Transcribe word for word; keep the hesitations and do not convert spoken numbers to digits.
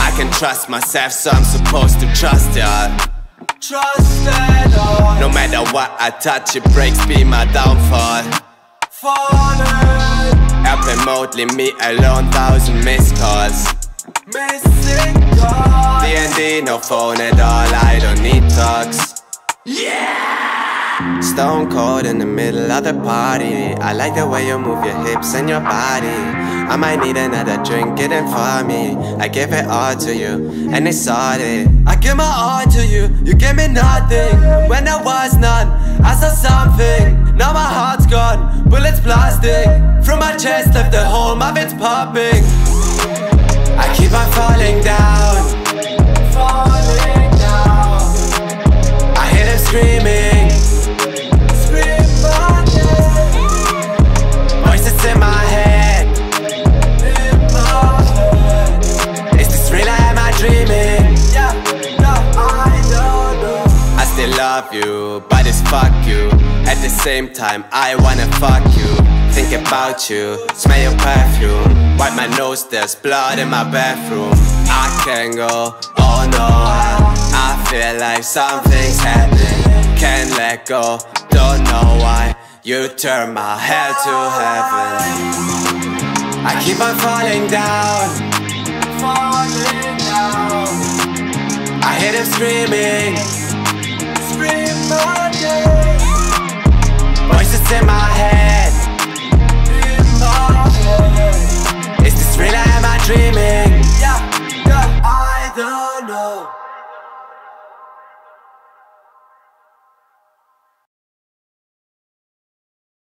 I can trust myself, so I'm supposed to trust it all. Trust it all. No matter what I touch, it breaks, be my downfall. Falling. Helping remotely, me alone, thousand missed calls. Missing calls. D and D, no phone at all, I don't need talks. Yeah! Stone cold in the middle of the party. I like the way you move your hips and your body. I might need another drink, it ain't for me. I give it all to you, and it's all it. I give my all to you, you gave me nothing. When there was none, I saw something. Now my heart's gone, bullets blasting from my chest, left the hole, my veins popping. I keep on falling down, falling down. I hear them screaming, scream my name. Voices in my head. Love you, but it's fuck you. At the same time, I wanna fuck you. Think about you, smell your perfume. Wipe my nose, there's blood in my bathroom. I can't go, oh no. I feel like something's happening. Can't let go, don't know why. You turn my hell to heaven. I keep on falling down, falling down. I hear them screaming.